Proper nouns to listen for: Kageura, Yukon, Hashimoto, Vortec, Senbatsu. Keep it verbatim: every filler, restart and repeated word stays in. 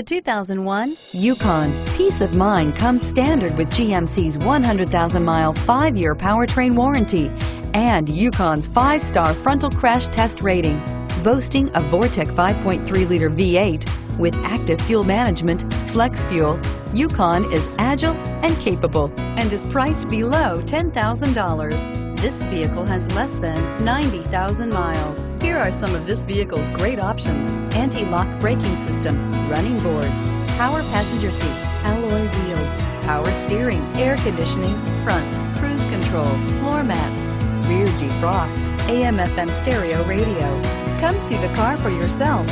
The two thousand one Yukon. Peace of mind comes standard with G M C's one hundred thousand mile, five year powertrain warranty and Yukon's five star frontal crash test rating. Boasting a Vortec five point three liter V eight with active fuel management, flex fuel, Yukon is agile and capable and is priced below ten thousand dollars. This vehicle has less than ninety thousand miles. Here are some of this vehicle's great options: anti-lock braking system, running boards, power passenger seat, alloy wheels, power steering, air conditioning, front, cruise control, floor mats, rear defrost, A M F M stereo radio. Come see the car for yourself.